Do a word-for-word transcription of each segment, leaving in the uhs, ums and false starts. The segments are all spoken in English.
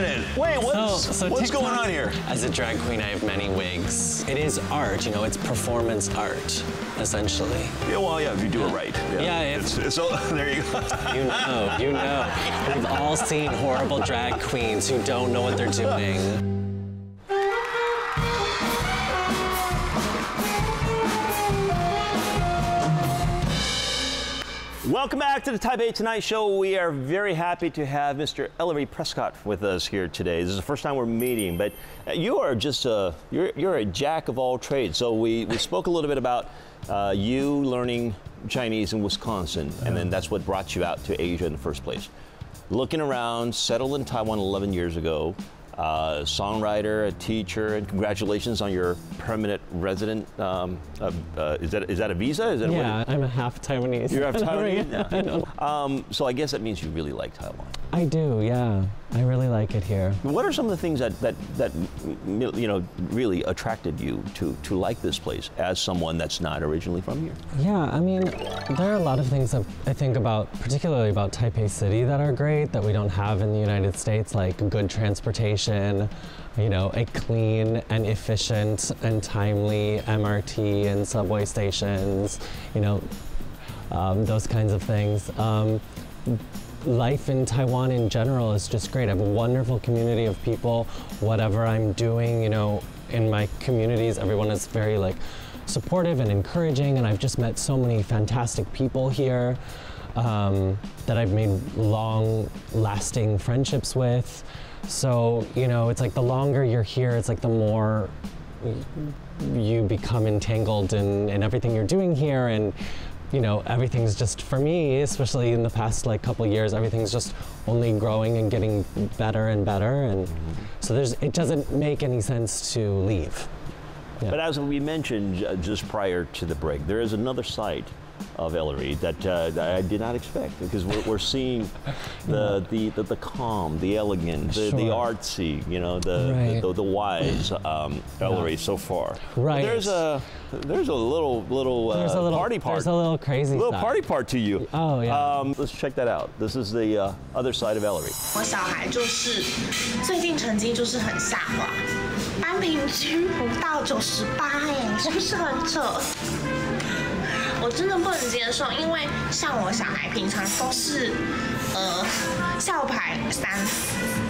minute. Wait, what's, so, so what's TikTok, going on here? As a drag queen, I have many wigs. It is art, you know, it's performance art, essentially. Yeah, well, yeah, if you do yeah. it right. Yeah, yeah it's, it's, it's all, there you go. You know, you know. We've all seen horrible drag queens who don't know what they're doing. Welcome back to the Taipei Tonight Show. We are very happy to have Mister Ellery Prescott with us here today. This is the first time we're meeting, but you are just a, you're, you're a jack of all trades. So we, we spoke a little bit about uh, you learning Chinese in Wisconsin, and then that's what brought you out to Asia in the first place. Looking around, settled in Taiwan eleven years ago, uh, a songwriter, a teacher, and congratulations on your permanent resident. Um, uh, uh, is that is that a visa? Is that yeah, a I'm a half Taiwanese. You're half Taiwanese. Yeah, I know. Um, so I guess that means you really like Taiwan. I do. Yeah, I really like it here. What are some of the things that that that you know really attracted you to to like this place as someone that's not originally from here? Yeah, I mean, there are a lot of things that I think about, particularly about Taipei City, that are great that we don't have in the United States, like good transportation. You know, a clean and efficient and timely M R T and subway stations, you know, um, those kinds of things. Um, life in Taiwan in general is just great. I have a wonderful community of people. Whatever I'm doing, you know, in my communities, everyone is very like supportive and encouraging, and I've just met so many fantastic people here um, that I've made long-lasting friendships with. So, you know, it's like the longer you're here, it's like the more you become entangled in, in everything you're doing here. And, you know, everything's just, for me, especially in the past like couple years, everything's just only growing and getting better and better. And so there's, it doesn't make any sense to leave. Yeah. But as we mentioned uh, just prior to the break, there is another side of Ellery that uh, I did not expect, because we're, we're seeing the, yeah. the, the the calm, the elegant, the, sure. the artsy, you know, the right. the, the, the wise um, Ellery yeah. so far. Right. But there's a there's a little little, uh, there's a little party part. There's a little crazy. A little stuff. Party part to you. Oh yeah. Um, let's check that out. This is the uh, other side of Ellery. My child is, 最近成绩就是很下滑，班平均不到九十八，哎，是不是很扯？ 我真的不能接受，因为像我小孩平常都是，呃，校排三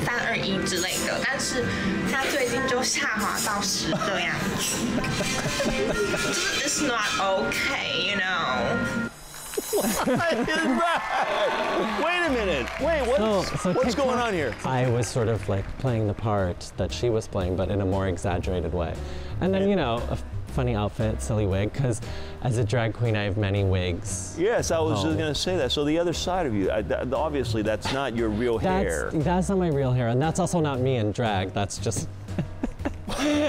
三二一之类的，但是他最近就下滑到十这样子。It's not okay, you know. What is that? Wait a minute. Wait, what's, so, so what's going on here? I was sort of like playing the part that she was playing, but in a more exaggerated way. And then, you know, a funny outfit, silly wig, because as a drag queen, I have many wigs. Yes, I was just going to say that. So the other side of you, I, th obviously that's not your real that's, hair. That's not my real hair, and that's also not me in drag. That's just,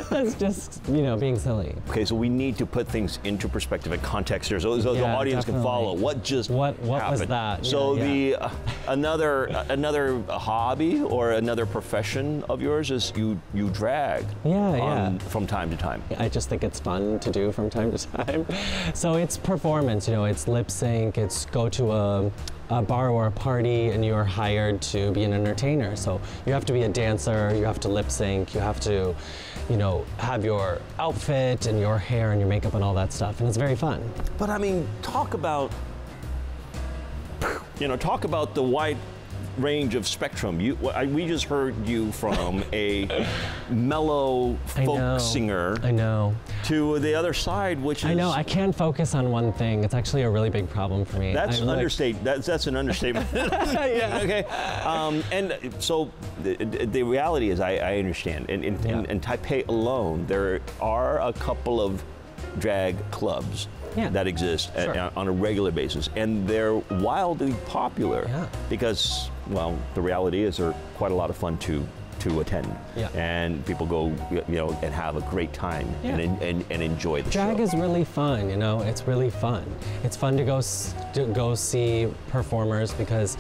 that's just, you know, being silly. Okay, so we need to put things into perspective and context here, so, so yeah, the audience definitely. Can follow what just what what happened. Was that? So yeah, yeah. the uh, another uh, another hobby or another profession of yours is you you drag. Yeah, on, yeah. From time to time. I just think it's fun to do from time to time. So it's performance, you know, it's lip sync, it's go to a. a bar or a party and you're hired to be an entertainer. So you have to be a dancer, you have to lip sync, you have to, you know, have your outfit and your hair and your makeup and all that stuff. And it's very fun. But I mean, talk about, you know, talk about the wide range of spectrum. You, I, we just heard you from a mellow folk I know, singer. I know. To the other side, which is... I know, I can't focus on one thing. It's actually a really big problem for me. That's, an, like... understate, that's, that's an understatement. Yeah. Okay. Um, and so the, the reality is, I, I understand, in, in, yeah. in, in Taipei alone, there are a couple of drag clubs yeah. that exist sure. at, on a regular basis, and they're wildly popular yeah. because, well, the reality is they're quite a lot of fun to to attend, yeah. and people go, you know, and have a great time yeah. and, and and enjoy the drag show. Drag is really fun, you know. It's really fun. It's fun to go to go see performers because,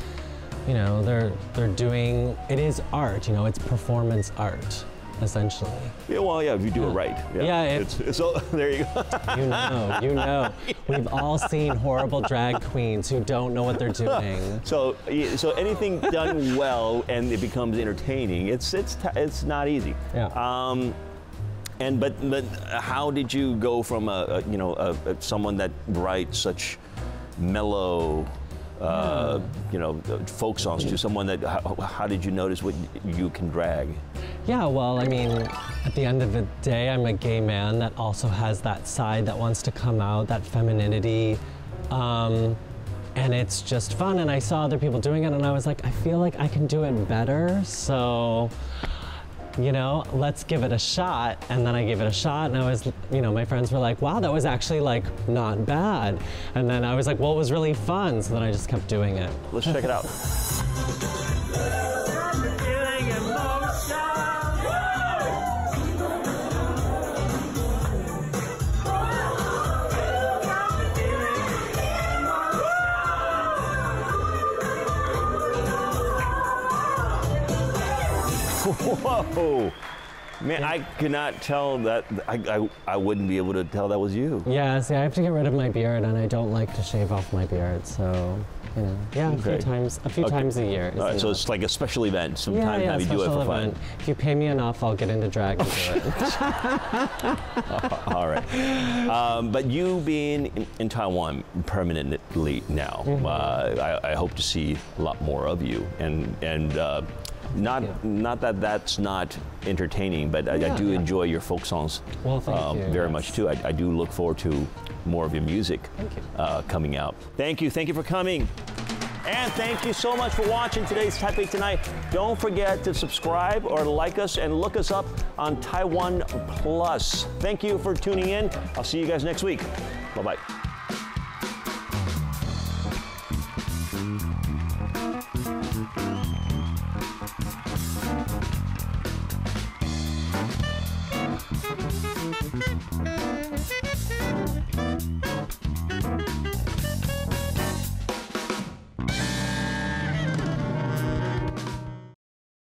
you know, they're they're doing it is art, you know. It's performance art. essentially. Yeah, well, yeah, if you do yeah. it right. Yeah, yeah it, it's, it's all, there you go. You know, you know. We've all seen horrible drag queens who don't know what they're doing. So, so anything done well and it becomes entertaining, it's, it's, it's not easy. Yeah. Um, and, but, but how did you go from, a, a you know, a, a, someone that writes such mellow, Uh, you know, folk songs to someone that, how, how did you notice what you can drag? Yeah, well, I mean, at the end of the day, I'm a gay man that also has that side that wants to come out, that femininity. Um, and it's just fun, and I saw other people doing it, and I was like, I feel like I can do it better, so, you know, let's give it a shot. And then I gave it a shot, and I was, you know, my friends were like, wow, that was actually like not bad. And then I was like, well, it was really fun. So then I just kept doing it. Let's check it out. Whoa, man! Yeah. I could not tell that. I, I I wouldn't be able to tell that was you. Yeah, see, I have to get rid of my beard, and I don't like to shave off my beard, so you know, yeah, okay. a few times, a few okay. times a year. All right, so it's like a special event. Sometimes yeah, yeah, you do it for fun. Event. If you pay me enough, I'll get into drag and do it. All right, um, but you being in, in Taiwan permanently now, mm-hmm. uh, I, I hope to see a lot more of you, and and. Uh, Not, yeah. not that that's not entertaining, but I, yeah, I do yeah. enjoy your folk songs well, thank um, you. very yes. much too. I, I do look forward to more of your music uh, coming out. Thank you, thank you for coming. And thank you so much for watching today's Taipei Tonight. Don't forget to subscribe or like us and look us up on Taiwan Plus. Thank you for tuning in. I'll see you guys next week. Bye-bye.